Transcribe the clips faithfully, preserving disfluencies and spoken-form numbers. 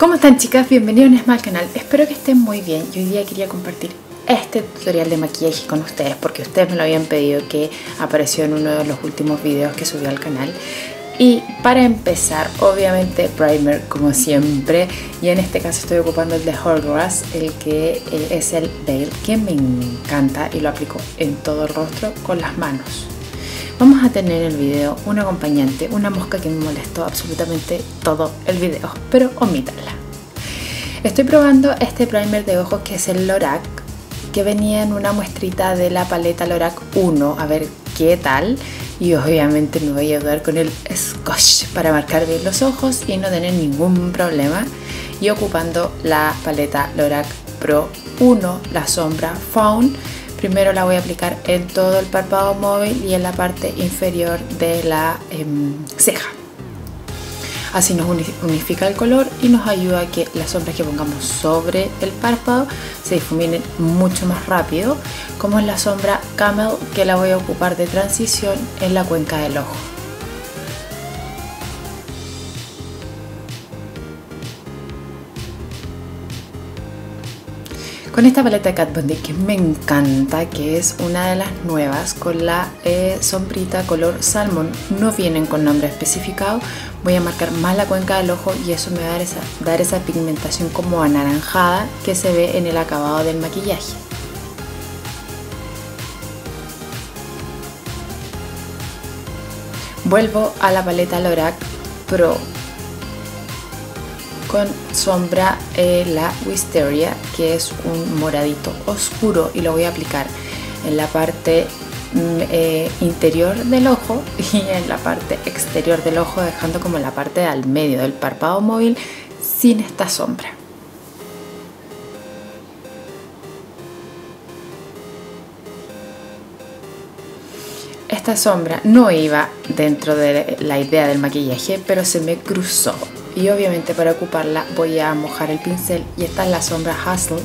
¿Cómo están, chicas? Bienvenidos al canal, espero que estén muy bien. Yo hoy día quería compartir este tutorial de maquillaje con ustedes porque ustedes me lo habían pedido, que apareció en uno de los últimos videos que subí al canal. Y para empezar, obviamente primer como siempre, y en este caso estoy ocupando el de Hourglass, el que eh, es el Veil, que me encanta y lo aplico en todo el rostro con las manos. Vamos a tener en el video un acompañante, una mosca que me molestó absolutamente todo el video, pero omítanla. Estoy probando este primer de ojos que es el Lorac, que venía en una muestrita de la paleta Lorac uno, a ver qué tal. Y obviamente me voy a ayudar con el Scotch para marcar bien los ojos y no tener ningún problema. Y ocupando la paleta Lorac Pro uno, la sombra Fawn. Primero la voy a aplicar en todo el párpado móvil y en la parte inferior de la eh, ceja. Así nos unifica el color y nos ayuda a que las sombras que pongamos sobre el párpado se difuminen mucho más rápido, como es la sombra Camel, que la voy a ocupar de transición en la cuenca del ojo. Con esta paleta de Kat Von D que me encanta, que es una de las nuevas, con la eh, sombrita color salmón, no vienen con nombre especificado, voy a marcar más la cuenca del ojo y eso me va a dar esa, dar esa pigmentación como anaranjada que se ve en el acabado del maquillaje. Vuelvo a la paleta Lorac Pro con sombra eh, la Wisteria, que es un moradito oscuro, y lo voy a aplicar en la parte mm, eh, interior del ojo y en la parte exterior del ojo, dejando como la parte al medio del párpado móvil sin esta sombra. Esta sombra no iba dentro de la idea del maquillaje, pero se me cruzó. Y obviamente para ocuparla voy a mojar el pincel, y esta es la sombra Hustle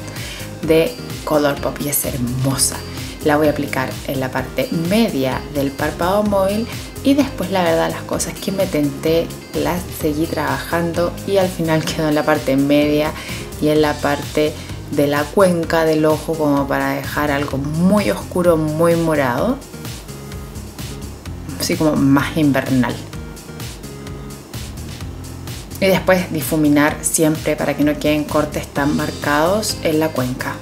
de Colourpop y es hermosa. La voy a aplicar en la parte media del párpado móvil y después, la verdad, las cosas que me tenté las seguí trabajando y al final quedó en la parte media y en la parte de la cuenca del ojo, como para dejar algo muy oscuro, muy morado, así como más invernal. Y después difuminar siempre para que no queden cortes tan marcados en la cuenca.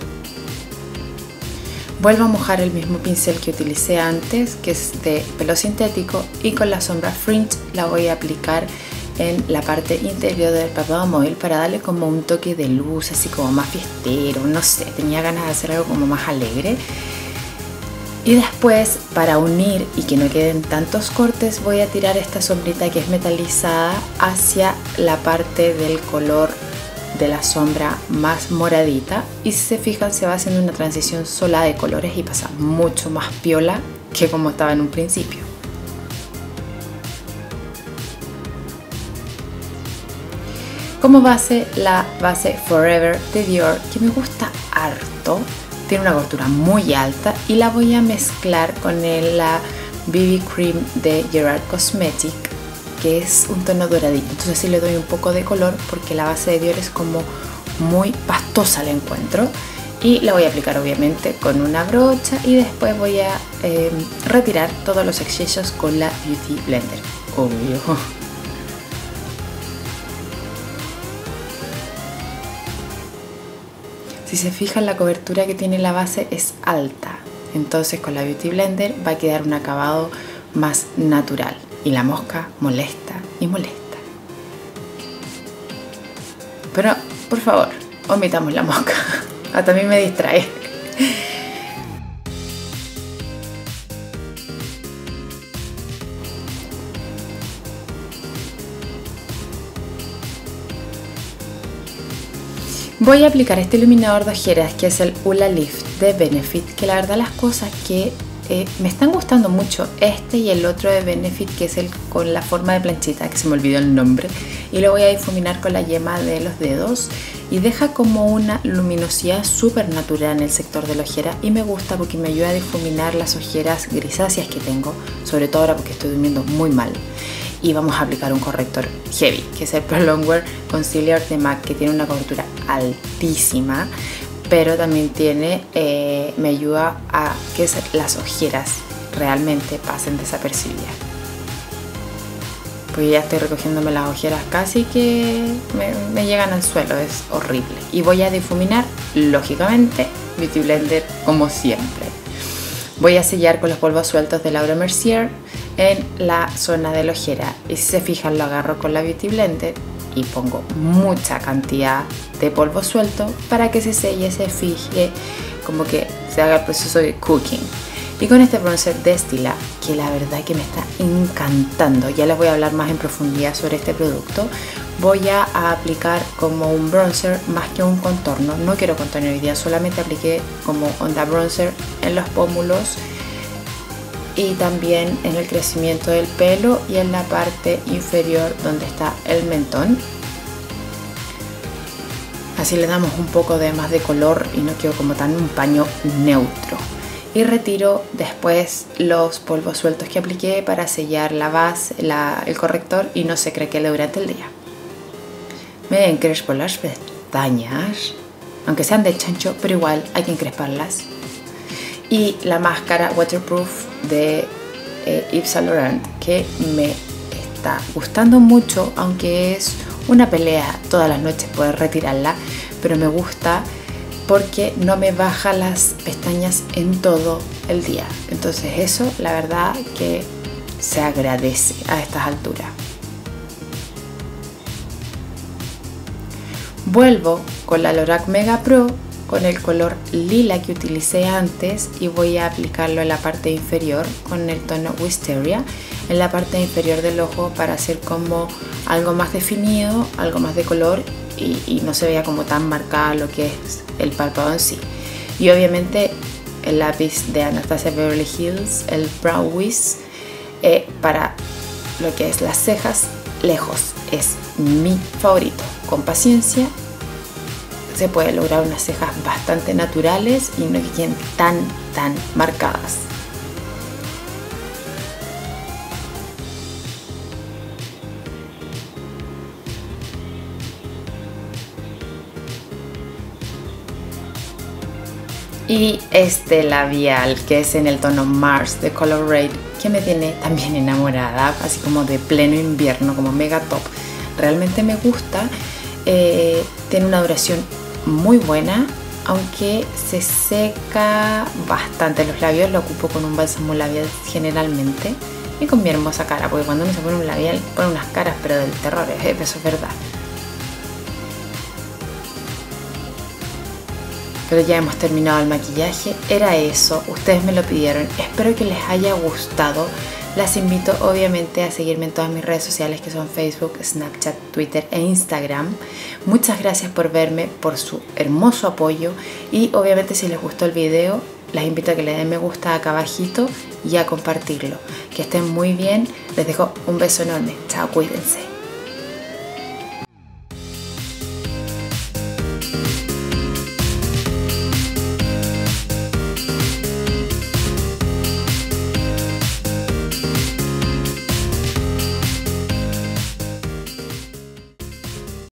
Vuelvo a mojar el mismo pincel que utilicé antes, que es de pelo sintético, y con la sombra Fringe la voy a aplicar en la parte interior del párpado móvil para darle como un toque de luz, así como más fiestero, no sé, tenía ganas de hacer algo como más alegre. Y después, para unir y que no queden tantos cortes, voy a tirar esta sombrita que es metalizada hacia la parte del color de la sombra más moradita. Y si se fijan, se va haciendo una transición sola de colores y pasa mucho más piola que como estaba en un principio. Como base, la base Forever de Dior, que me gusta harto. Tiene una cobertura muy alta, y la voy a mezclar con la B B Cream de Gerard Cosmetic, que es un tono doradito. Entonces sí le doy un poco de color porque la base de Dior es como muy pastosa, la encuentro. Y la voy a aplicar obviamente con una brocha, y después voy a eh, retirar todos los excesos con la Beauty Blender, obvio. Si se fijan, la cobertura que tiene la base es alta, entonces con la Beauty Blender va a quedar un acabado más natural, y la mosca molesta y molesta. Pero por favor, omitamos la mosca, hasta a mí me distrae. Voy a aplicar este iluminador de ojeras, que es el Oh la Lift de Benefit, que la verdad las cosas que eh, me están gustando mucho, este y el otro de Benefit, que es el con la forma de planchita, que se me olvidó el nombre, y lo voy a difuminar con la yema de los dedos, y deja como una luminosidad súper natural en el sector de la ojera, y me gusta porque me ayuda a difuminar las ojeras grisáceas que tengo, sobre todo ahora porque estoy durmiendo muy mal. y vamos a aplicar un corrector heavy, que es el Pro Longwear Concealer de MAC, que tiene una cobertura altísima, pero también tiene, eh, me ayuda a que las ojeras realmente pasen desapercibidas. Pues ya estoy recogiéndome las ojeras, casi que me, me llegan al suelo, es horrible. Y voy a difuminar, lógicamente, Beauty Blender como siempre. Voy a sellar con los polvos sueltos de Laura Mercier en la zona de la ojera. Y si se fijan, lo agarro con la Beauty Blender y pongo mucha cantidad de polvo suelto para que se selle, se fije, como que se haga el proceso de cooking. Y con este bronzer de Stila, que la verdad que me está encantando, ya les voy a hablar más en profundidad sobre este producto, voy a aplicar como un bronzer más que un contorno. No quiero contorno hoy día, solamente apliqué como onda bronzer en los pómulos y también en el crecimiento del pelo y en la parte inferior donde está el mentón. Así le damos un poco de más de color y no quedó como tan un paño neutro. Y retiro después los polvos sueltos que apliqué para sellar la base, la, el corrector y no se crequele durante el día. Me encrespo las pestañas, aunque sean de chancho, pero igual hay que encresparlas. Y la máscara waterproof de eh, Yves Saint Laurent, que me está gustando mucho, aunque es una pelea todas las noches poder retirarla, pero me gusta porque no me baja las pestañas en todo el día. Entonces eso, la verdad que se agradece a estas alturas. Vuelvo con la Lorac Mega Pro con el color lila que utilicé antes y voy a aplicarlo en la parte inferior con el tono Wisteria, en la parte inferior del ojo, para hacer como algo más definido, algo más de color, y, y no se vea como tan marcada lo que es el párpado en sí. Y obviamente el lápiz de Anastasia Beverly Hills, el Brow Wiz, eh, para lo que es las cejas, lejos es mi favorito. Con paciencia se puede lograr unas cejas bastante naturales y no que queden tan tan marcadas. Y este labial, que es en el tono Mars de Color Red, que me tiene también enamorada, así como de pleno invierno, como mega top. Realmente me gusta, eh, tiene una duración muy buena, aunque se seca bastante los labios. Lo ocupo con un bálsamo labial generalmente y con mi hermosa cara, porque cuando uno se pone un labial pone unas caras pero del terror, ¿eh? Eso es verdad. Pero ya hemos terminado el maquillaje, era eso, ustedes me lo pidieron, espero que les haya gustado. Las invito obviamente a seguirme en todas mis redes sociales, que son Facebook, Snapchat, Twitter e Instagram. Muchas gracias por verme, por su hermoso apoyo, y obviamente si les gustó el video, las invito a que le den me gusta acá abajito y a compartirlo. Que estén muy bien, les dejo un beso enorme, chao, cuídense.